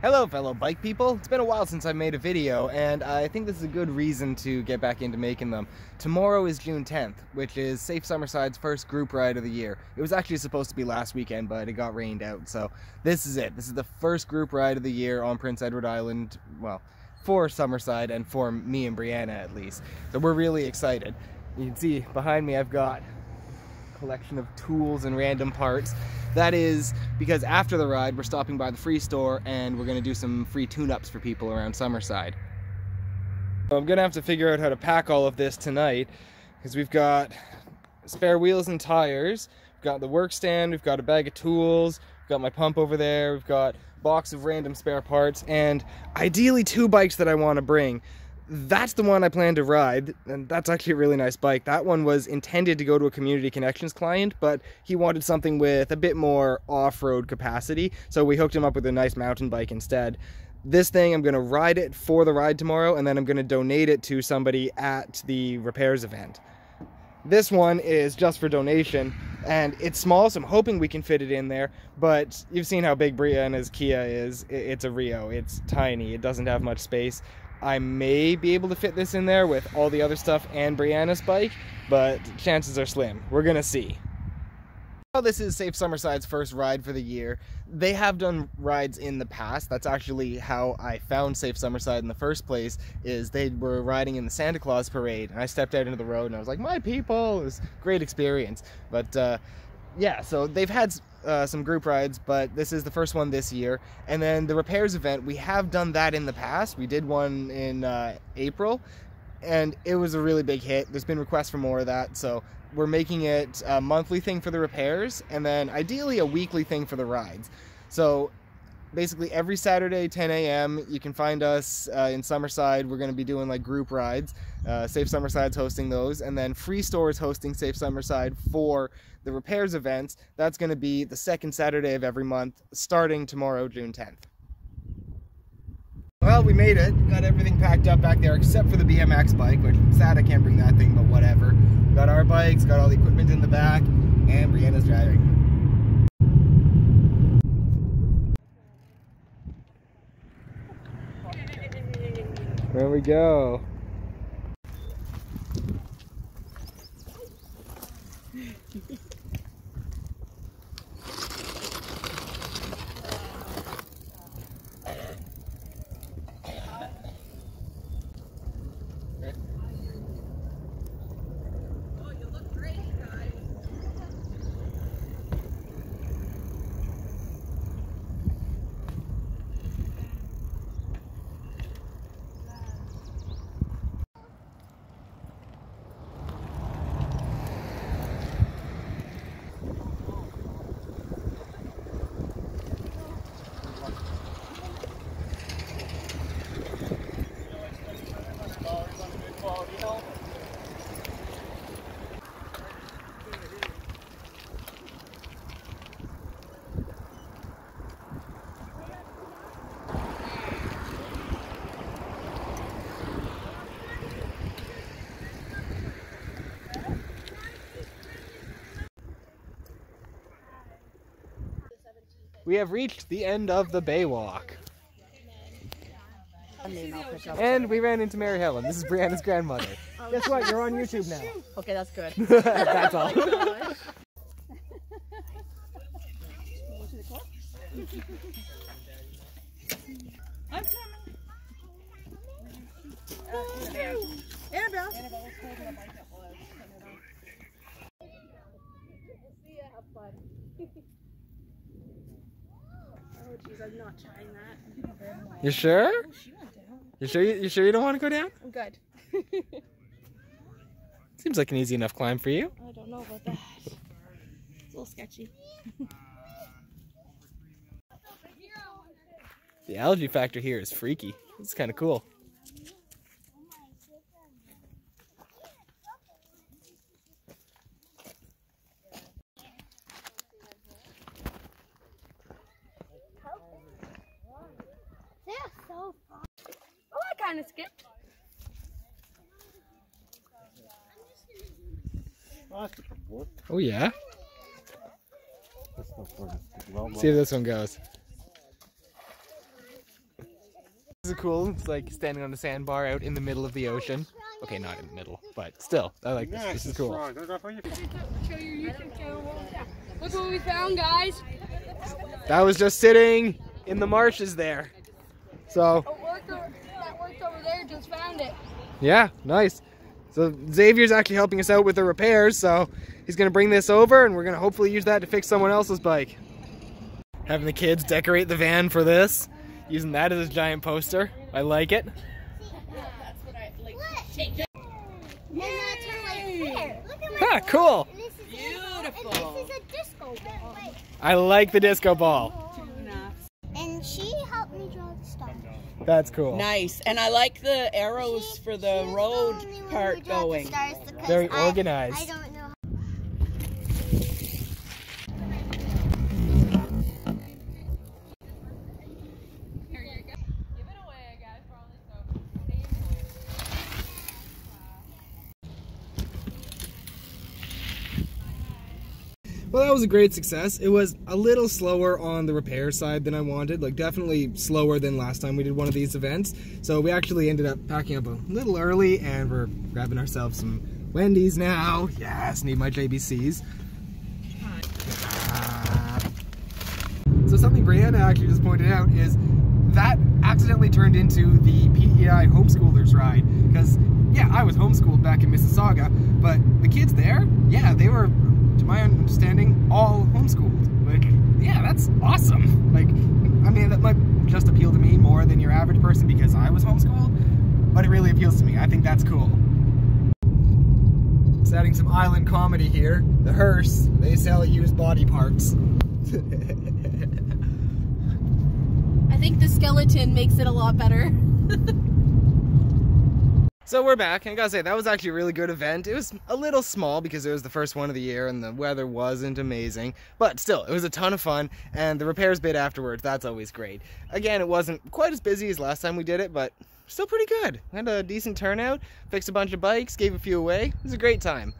Hello fellow bike people! It's been a while since I made a video, and I think this is a good reason to get back into making them. Tomorrow is June 10th, which is Safe Summerside's first group ride of the year. It was actually supposed to be last weekend, but it got rained out, so this is it. This is the first group ride of the year on Prince Edward Island, well, for Summerside and for me and Brianna at least. So we're really excited. You can see behind me I've got a collection of tools and random parts. That is because after the ride, we're stopping by the Free Store and we're going to do some free tune-ups for people around Summerside. So I'm going to have to figure out how to pack all of this tonight, because we've got spare wheels and tires, we've got the work stand, we've got a bag of tools, we've got my pump over there, we've got a box of random spare parts, and ideally two bikes that I want to bring. That's the one I plan to ride, and that's actually a really nice bike. That one was intended to go to a Community Connections client, but he wanted something with a bit more off-road capacity, so we hooked him up with a nice mountain bike instead. This thing, I'm going to ride it for the ride tomorrow, and then I'm going to donate it to somebody at the repairs event. This one is just for donation, and it's small, so I'm hoping we can fit it in there, but you've seen how big Brianna's Kia is. It's a Rio. It's tiny. It doesn't have much space. I may be able to fit this in there with all the other stuff and Brianna's bike, but chances are slim. We're gonna see. Well, this is Safe Summerside's first ride for the year. They have done rides in the past. That's actually how I found Safe Summerside in the first place, is they were riding in the Santa Claus parade, and I stepped out into the road and I was like, my people! It was a great experience. But yeah, so they've had some group rides, but this is the first one this year. And then the repairs event, we have done that in the past. We did one in April, and it was a really big hit. There's been requests for more of that, so we're making it a monthly thing for the repairs, and then ideally a weekly thing for the rides. So basically every Saturday, 10 a.m., you can find us in Summerside. We're going to be doing like group rides. Safe Summerside's hosting those, and then Free Store is hosting Safe Summerside for the repairs events. That's going to be the second Saturday of every month, starting tomorrow, June 10th. Well, we made it. Got everything packed up back there except for the BMX bike, which I'm sad I can't bring that thing, but whatever. Got our bikes, got all the equipment in the back, and Brianna's driving. There we go. We have reached the end of the Baywalk. And we ran into Mary Helen. This is Brianna's grandmother. Guess what? You're on YouTube now. Okay, that's good. That's all. Annabelle. See ya, have fun. Oh jeez, I'm not trying that. You sure? Oh, she went down. You sure you don't want to go down? I'm good. Seems like an easy enough climb for you. I don't know about that. It's a little sketchy. The algae factor here is freaky. It's kind of cool. Kind of skipped. Oh yeah. See how this one goes. is cool. It's like standing on a sandbar out in the middle of the ocean. Okay, not in the middle, but still, I like this. This is cool. Look what we found, guys. That was just sitting in the marshes there. So a worker that worked over there just found it. Yeah, nice. So Xavier's actually helping us out with the repairs, so he's gonna bring this over and we're gonna hopefully use that to fix someone else's bike. Having the kids decorate the van for this, using that as a giant poster. I like it. That's what I like. Take it. And that's her right there. Look at my cool. And this is beautiful. And this is a disco ball. I like the disco ball. And she helped me draw the stuff. That's cool. Nice. And I like the arrows for the road part going. Very organized. I don't know. Well, that was a great success. It was a little slower on the repair side than I wanted, like definitely slower than last time we did one of these events. So we actually ended up packing up a little early and we're grabbing ourselves some Wendy's now. Yes, need my JBCs. So something Brianna actually just pointed out is that accidentally turned into the PEI homeschoolers ride, because yeah, I was homeschooled back in Mississauga, but the kids there, yeah, they were, to my understanding, all homeschooled. Like, yeah, that's awesome. Like, I mean, that might just appeal to me more than your average person because I was homeschooled, but it really appeals to me. I think that's cool. It's adding some island comedy here. The hearse, they sell used body parts. I think the skeleton makes it a lot better. So we're back, and I gotta say, that was actually a really good event. It was a little small because it was the first one of the year and the weather wasn't amazing, but still, it was a ton of fun, and the repairs bit afterwards, that's always great. Again, it wasn't quite as busy as last time we did it, but still pretty good. We had a decent turnout, fixed a bunch of bikes, gave a few away. It was a great time.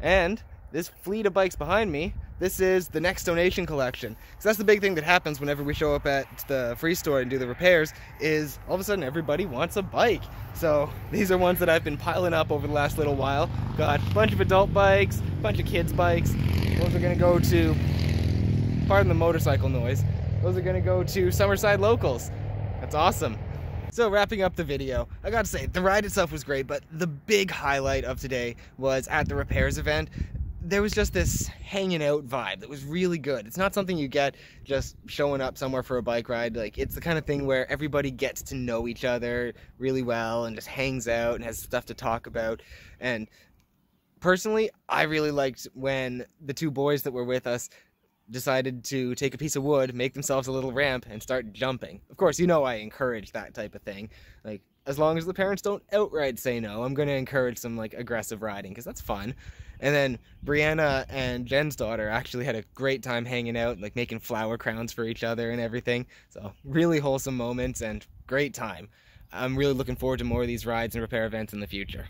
And this fleet of bikes behind me, this is the next donation collection. So that's the big thing that happens whenever we show up at the Free Store and do the repairs, is all of a sudden everybody wants a bike. So these are ones that I've been piling up over the last little while. Got a bunch of adult bikes, a bunch of kids bikes. Those are gonna go to, pardon the motorcycle noise, those are gonna go to Summerside Locals. That's awesome. So wrapping up the video, I gotta say, the ride itself was great, but the big highlight of today was at the repairs event. There was just this hanging out vibe that was really good. It's not something you get just showing up somewhere for a bike ride. Like, it's the kind of thing where everybody gets to know each other really well and just hangs out and has stuff to talk about. And personally, I really liked when the two boys that were with us decided to take a piece of wood, make themselves a little ramp, and start jumping. Of course, you know I encourage that type of thing. Like, as long as the parents don't outright say no, I'm going to encourage some, like, aggressive riding, because that's fun. And then Brianna and Jen's daughter actually had a great time hanging out, like making flower crowns for each other and everything. So really wholesome moments and great time. I'm really looking forward to more of these rides and repair events in the future.